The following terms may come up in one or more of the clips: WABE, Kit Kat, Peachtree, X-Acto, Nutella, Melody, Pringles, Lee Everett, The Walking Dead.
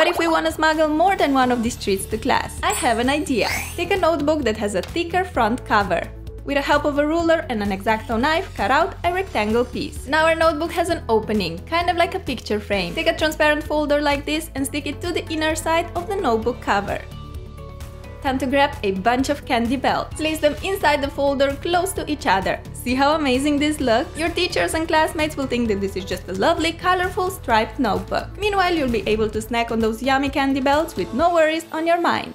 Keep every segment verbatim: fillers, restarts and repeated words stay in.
What if we want to smuggle more than one of these treats to class? I have an idea. Take a notebook that has a thicker front cover. With the help of a ruler and an X-Acto knife, cut out a rectangle piece. Now our notebook has an opening, kind of like a picture frame. Take a transparent folder like this and stick it to the inner side of the notebook cover. Time to grab a bunch of candy bells. Place them inside the folder close to each other. See how amazing this looks? Your teachers and classmates will think that this is just a lovely, colorful, striped notebook. Meanwhile, you'll be able to snack on those yummy candy bells with no worries on your mind.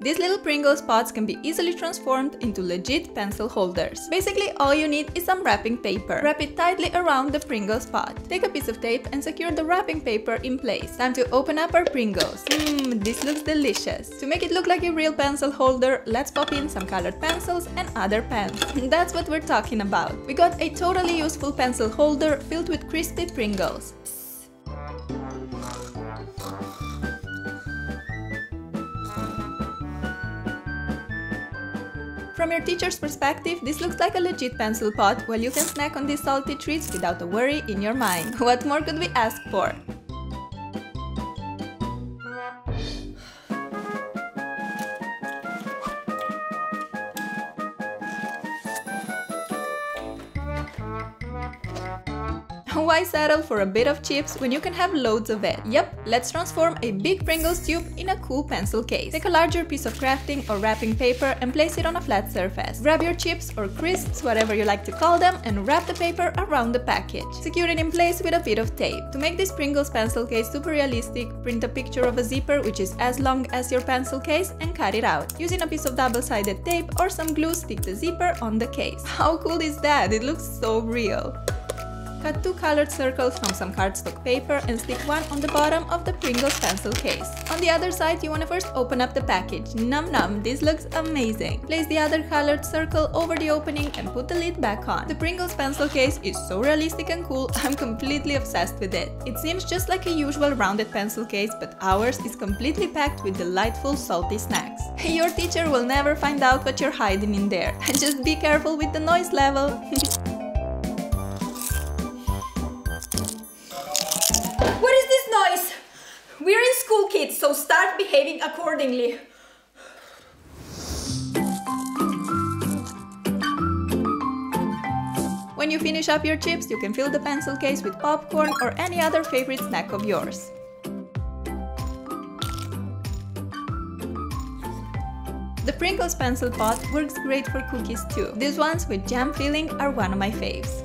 These little Pringles pots can be easily transformed into legit pencil holders. Basically, all you need is some wrapping paper. Wrap it tightly around the Pringles pot. Take a piece of tape and secure the wrapping paper in place. Time to open up our Pringles. Mmm, this looks delicious. To make it look like a real pencil holder, let's pop in some colored pencils and other pens. That's what we're talking about. We got a totally useful pencil holder filled with crispy Pringles. From your teacher's perspective, this looks like a legit pencil pot while you can snack on these salty treats without a worry in your mind. What more could we ask for? Why settle for a bit of chips when you can have loads of it? Yep, let's transform a big Pringles tube in a cool pencil case. Take a larger piece of crafting or wrapping paper and place it on a flat surface. Grab your chips or crisps, whatever you like to call them, and wrap the paper around the package. Secure it in place with a bit of tape. To make this Pringles pencil case super realistic, print a picture of a zipper which is as long as your pencil case and cut it out. Using a piece of double-sided tape or some glue, stick the zipper on the case. How cool is that? It looks so real. Cut two colored circles from some cardstock paper and stick one on the bottom of the Pringles pencil case. On the other side, you want to first open up the package. Nom nom, this looks amazing. Place the other colored circle over the opening and put the lid back on. The Pringles pencil case is so realistic and cool, I'm completely obsessed with it. It seems just like a usual rounded pencil case, but ours is completely packed with delightful salty snacks. Your teacher will never find out what you're hiding in there. Just be careful with the noise level. We're in school, kids, so start behaving accordingly. When you finish up your chips, you can fill the pencil case with popcorn or any other favorite snack of yours. The Pringles pencil pot works great for cookies too. These ones with jam filling are one of my faves.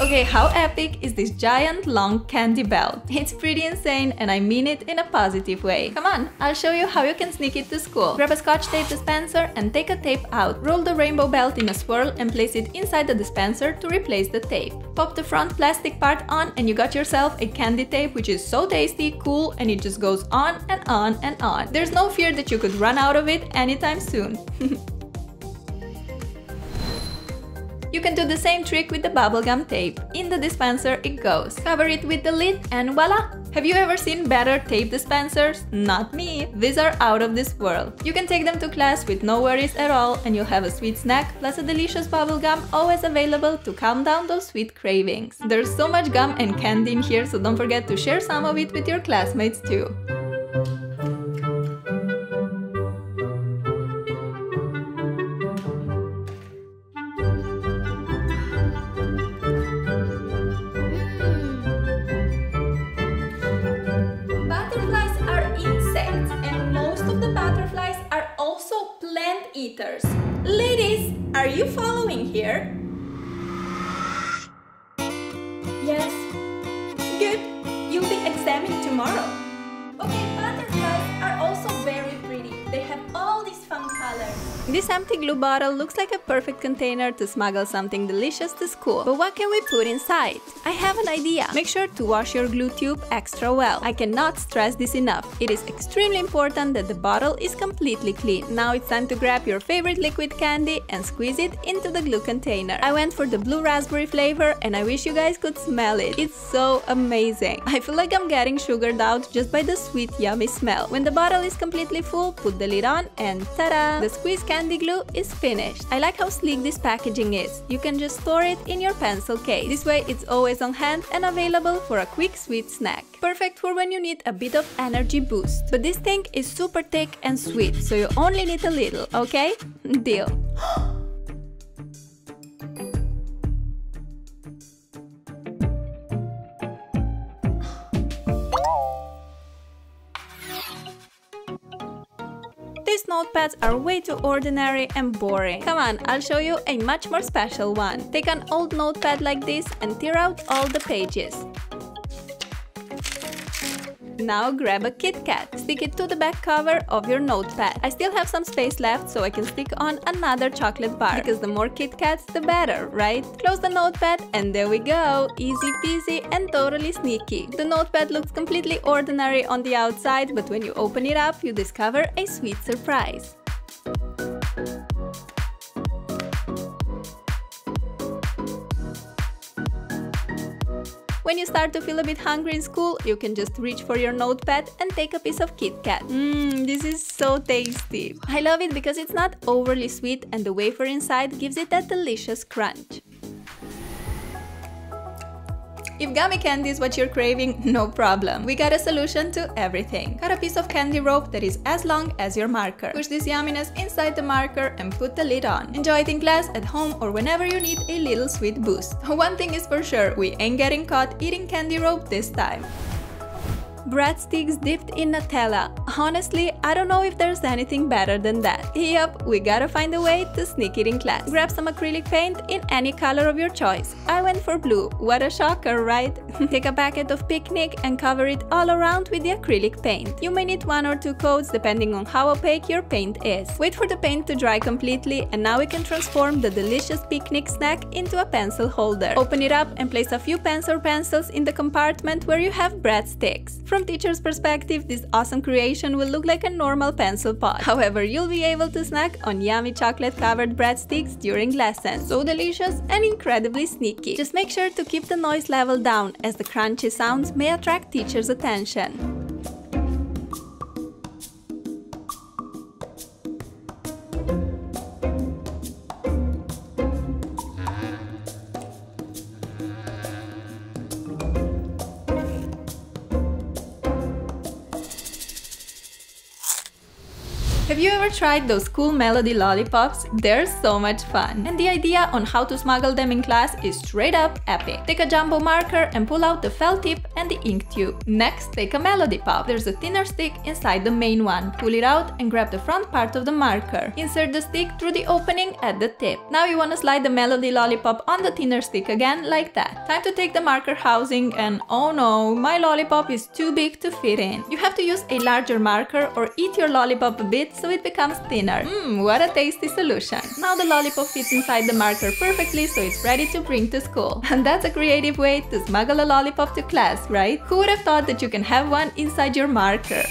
Okay, how epic is this giant long candy belt? It's pretty insane, and I mean it in a positive way. Come on, I'll show you how you can sneak it to school. Grab a Scotch tape dispenser and take a tape out. Roll the rainbow belt in a swirl and place it inside the dispenser to replace the tape. Pop the front plastic part on and you got yourself a candy tape which is so tasty, cool, and it just goes on and on and on. There's no fear that you could run out of it anytime soon. You can do the same trick with the bubblegum tape. In the dispenser it goes. Cover it with the lid and voila! Have you ever seen better tape dispensers? Not me! These are out of this world. You can take them to class with no worries at all and you'll have a sweet snack plus a delicious bubblegum always available to calm down those sweet cravings. There's so much gum and candy in here, so don't forget to share some of it with your classmates too. meters. Ladies, are you following here? Yes. Good. You'll be examined tomorrow. Okay, butterflies are also very pretty. They have all these fun colors. This empty glue bottle looks like a perfect container to smuggle something delicious to school. But what can we put inside? I have an idea. Make sure to wash your glue tube extra well. I cannot stress this enough. It is extremely important that the bottle is completely clean. Now it's time to grab your favorite liquid candy and squeeze it into the glue container. I went for the blue raspberry flavor and I wish you guys could smell it. It's so amazing. I feel like I'm getting sugared out just by the sweet yummy smell. When the bottle is completely full, put the lid on and ta-da! The squeeze candy glue is finished. I like how sleek this packaging is. You can just store it in your pencil case. This way it's always on hand and available for a quick sweet snack. Perfect for when you need a bit of energy boost. But this thing is super thick and sweet, so you only need a little, okay? Deal. These notepads are way too ordinary and boring. Come on, I'll show you a much more special one. Take an old notepad like this and tear out all the pages. Now grab a Kit Kat. Stick it to the back cover of your notepad. I still have some space left, so I can stick on another chocolate bar. Because the more Kit Kats, the better, right? Close the notepad and there we go! Easy peasy and totally sneaky. The notepad looks completely ordinary on the outside, but when you open it up, you discover a sweet surprise. When you start to feel a bit hungry in school, you can just reach for your notepad and take a piece of Kit Kat. Mmm, this is so tasty! I love it because it's not overly sweet and the wafer inside gives it that delicious crunch. If gummy candy is what you're craving, no problem. We got a solution to everything. Cut a piece of candy rope that is as long as your marker. Push this yumminess inside the marker and put the lid on. Enjoy it in class, at home, or whenever you need a little sweet boost. One thing is for sure, we ain't getting caught eating candy rope this time. Breadsticks dipped in Nutella. Honestly, I don't know if there's anything better than that. Yup, we gotta find a way to sneak it in class. Grab some acrylic paint in any color of your choice. I went for blue. What a shocker, right? Take a packet of picnic and cover it all around with the acrylic paint. You may need one or two coats depending on how opaque your paint is. Wait for the paint to dry completely and now we can transform the delicious picnic snack into a pencil holder. Open it up and place a few pens or pencils in the compartment where you have breadsticks. From teacher's perspective, this awesome creation will look like a normal pencil pot. However, you'll be able to snack on yummy chocolate-covered breadsticks during lessons. So delicious and incredibly sneaky. Just make sure to keep the noise level down, as the crunchy sounds may attract teachers' attention. Have you ever tried those cool Melody lollipops? They're so much fun! And the idea on how to smuggle them in class is straight up epic. Take a jumbo marker and pull out the felt tip and the ink tube. Next, take a Melody pop. There's a thinner stick inside the main one. Pull it out and grab the front part of the marker. Insert the stick through the opening at the tip. Now you wanna slide the Melody lollipop on the thinner stick again, like that. Time to take the marker housing and oh no, my lollipop is too big to fit in. You have to use a larger marker or eat your lollipop a bit so it becomes thinner. Mmm, what a tasty solution! Now the lollipop fits inside the marker perfectly, so it's ready to bring to school. And that's a creative way to smuggle a lollipop to class, right? Who would have thought that you can have one inside your marker?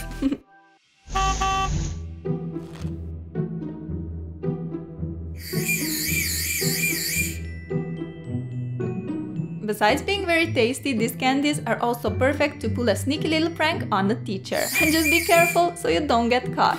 Besides being very tasty, these candies are also perfect to pull a sneaky little prank on the teacher. And just be careful so you don't get caught.